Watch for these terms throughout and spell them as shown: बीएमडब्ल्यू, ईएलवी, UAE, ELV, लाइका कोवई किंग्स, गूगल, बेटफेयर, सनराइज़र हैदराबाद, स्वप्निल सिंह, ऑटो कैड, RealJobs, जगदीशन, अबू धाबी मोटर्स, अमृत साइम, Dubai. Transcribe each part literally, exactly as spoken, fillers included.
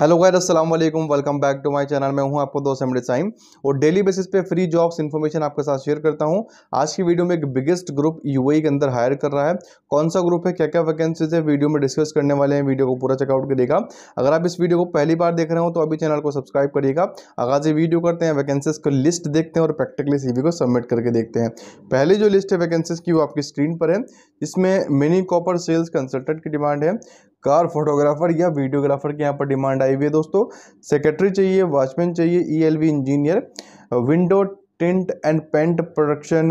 Hello guys, अस्सलाम वालेकुम, welcome back to my channel. मैं हूं आपको दोस्त अमृत साइम और डेली बेसिस पे फ्री जॉब्स इन्फॉर्मेशन आपके साथ शेयर करता हूं। आज की वीडियो में एक बिगेस्ट ग्रुप यूएई के अंदर हायर कर रहा है, कौन सा ग्रुप है, क्या क्या वैकेंसीज है, वीडियो में डिस्कस करने वाले हैं। वीडियो को पूरा चेकआउट करिएगा। अगर आप इस वीडियो को पहली बार देख रहे हो तो अभी चैनल को सब्सक्राइब करिएगा। आगाज ये वीडियो करते हैं, वैकेंसीज को लिस्ट देखते हैं और प्रैक्टिकली सीवी को सबमिट करके देखते हैं। पहली जो लिस्ट है वैकेंसीज की वो आपकी स्क्रीन पर है। इसमें मिनी कॉपर सेल्स कंसल्टेंट की डिमांड है, कार फोटोग्राफर या वीडियोग्राफर की यहाँ पर डिमांड आई हुई है दोस्तों। सेक्रेटरी चाहिए, वॉचमैन चाहिए, ईएलवी engineer, window tint and paint production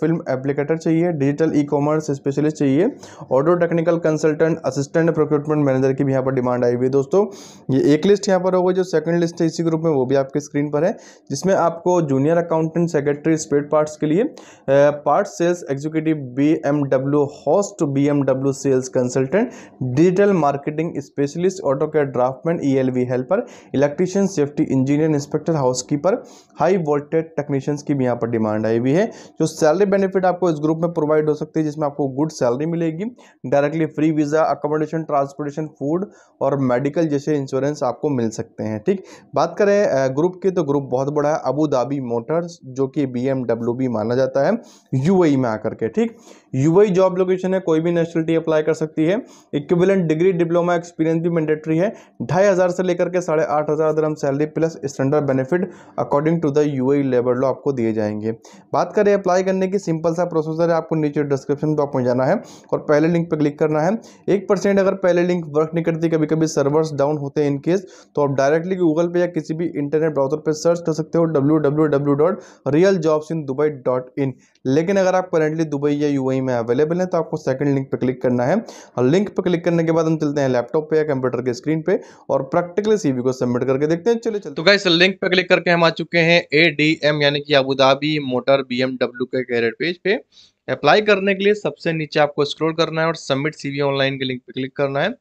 film applicator चाहिए, डिजिटल ई कॉमर्स स्पेशलिस्ट चाहिए, audio technical consultant, assistant procurement manager की भी यहाँ पर डिमांड आई हुई है दोस्तों। ये एक लिस्ट यहाँ पर होगी। जो सेकंड लिस्ट है इसी ग्रुप में वो भी आपकी स्क्रीन पर है, जिसमें आपको junior accountant secretary spare parts के लिए, part sales executive, B M W host, B M W sales consultant, digital marketing specialist, ऑटो कैड draftman, E L V helper, electrician, safety engineer, inspector, housekeeper, high voltage technician की भी यहाँ पर demand आई हुई है। जो salary benefit आपको इस group में प्रोवाइड हो सकती है, जिसमें आपको गुड सैलरी मिलेगी, directly free visa, accommodation, transportation, food और मेडिकल जैसे इंश्योरेंस आपको मिल सकते हैं। ठीक, बात करें ग्रुप की तो ग्रुप बहुत बड़ा है। अबू धाबी मोटर्स जो कि बीएमडब्ल्यू भी माना जाता है यूएई में आकर के। ठीक, यूएई जॉब लोकेशन है, कोई भी नेशनलिटी अप्लाई कर सकती है। इक्विवेलेंट डिग्री, डिप्लोमा, एक्सपीरियंस भी मैंडेटरी है। ढाई हजार से लेकर के साढ़े आठ हजार दिरहम salary plus standard benefit according to the UAE labour law आपको दिए जाएंगे। बात करें अप्लाई करने की, सिंपल सा प्रोसेसर है। आपको नीचे डिस्क्रिप्शन बॉक्स में जाना है और पहले लिंक पर क्लिक करना है। एक परसेंट अगर पहले लिंक वर्क नहीं करती, कभी कभी सर्वर्स डाउन होते हैं इनकेस, तो आप डायरेक्टली गूगल पे या किसी भी इंटरनेट ब्राउजर पे सर्च कर सकते हो W W W dot real jobs in Dubai dot in. लेकिन अगर आप करेंटली दुबई या यूएई में अवेलेबल हैं तो आपको सेकंड लिंक पर क्लिक करना है और लिंक पर क्लिक करने के बाद हम चलते हैं लैपटॉप पे या कंप्यूटर के स्क्रीन पे और प्रैक्टिकली सीवी को सबमिट करके देखते हैं। चले चलते तो गाइस, लिंक पे क्लिक करके हम आ चुके हैं एडीएम यानी कि अबू धाबी मोटर बीएमडब्ल्यू के कैरियर पेज पे। अप्लाई करने के लिए सबसे नीचे आपको स्क्रॉल करना है और सबमिट सीवी ऑनलाइन के लिंक पे क्लिक करना है।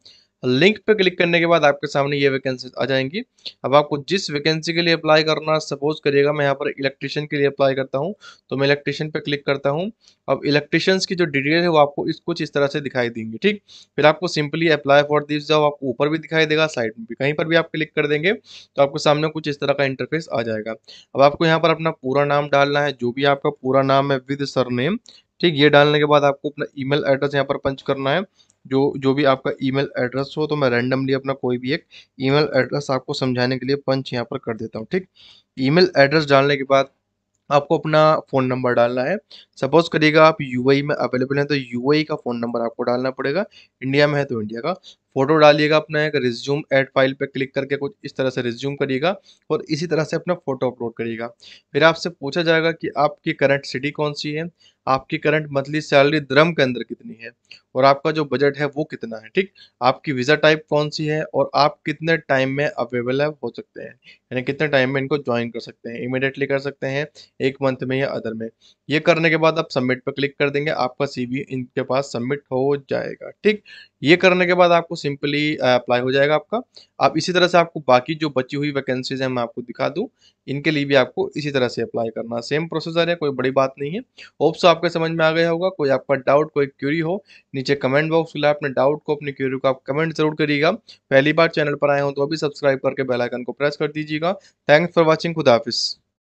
लिंक पे क्लिक करने के बाद आपके सामने ये वैकेंसी आ जाएंगी। अब आपको जिस वैकेंसी के लिए अप्लाई करना, सपोज करिएगा मैं यहाँ पर इलेक्ट्रीशियन के लिए अप्लाई करता हूँ, तो मैं इलेक्ट्रीशियन पे क्लिक करता हूँ। अब इलेक्ट्रीशियंस की जो डिटेल है वो आपको इस कुछ इस तरह से दिखाई देंगी। ठीक, फिर आपको simply apply for this job आपको ऊपर भी दिखाई देगा, साइड में भी, कहीं पर भी आप क्लिक कर देंगे तो आपके सामने कुछ इस तरह का इंटरफेस आ जाएगा। अब आपको यहाँ पर अपना पूरा नाम डालना है, जो भी आपका पूरा नाम है विद सरनेम। ठीक, ये डालने के बाद आपको अपना ईमेल एड्रेस यहाँ पर पंच करना है, जो जो भी आपका ईमेल एड्रेस हो। तो मैं रैंडमली अपना कोई भी एक ईमेल एड्रेस आपको समझाने के लिए पंच यहाँ पर कर देता हूँ। ठीक, ईमेल एड्रेस डालने के बाद आपको अपना फ़ोन नंबर डालना है। सपोज करिएगा आप यूएई में अवेलेबल हैं तो यूएई का फ़ोन नंबर आपको डालना पड़ेगा, इंडिया में है तो इंडिया का। फोटो डालिएगा अपना, एक रिज्यूम एड फाइल पे क्लिक करके कुछ इस तरह से रिज्यूम करिएगा और इसी तरह से अपना फ़ोटो अपलोड करिएगा। फिर आपसे पूछा जाएगा कि आपकी करंट सिटी कौन सी है, आपकी करंट मंथली सैलरी द्रम के अंदर कितनी है और आपका जो बजट है वो कितना है। ठीक, आपकी वीज़ा टाइप कौन सी है और आप कितने टाइम में अवेलेबल हो सकते हैं, यानी कितने टाइम में इनको ज्वाइन कर सकते हैं, इमीडिएटली कर सकते हैं, एक मंथ में या अदर में। ये करने के बाद आप सबमिट पर क्लिक कर देंगे, आपका सीवी इनके पास सबमिट हो जाएगा। ठीक, ये करने के बाद आपको सिंपली अप्लाई हो जाएगा आपका। आप इसी तरह से आपको बाकी जो बची हुई वैकेंसीज हैं मैं आपको दिखा दूं, इनके लिए भी आपको इसी तरह से अप्लाई करना, सेम प्रोसीजर है, कोई बड़ी बात नहीं है। होप्स आपके समझ में आ गया होगा। कोई आपका डाउट, कोई क्यूरी हो, नीचे कमेंट बॉक्स में अपने डाउट को, अपनी क्यूरी को आप कमेंट जरूर करिएगा। पहली बार चैनल पर आए हो तो अभी सब्सक्राइब करके बेल आइकन को प्रेस कर दीजिएगा। थैंक्स फॉर वॉचिंग, खुदा हाफिज़।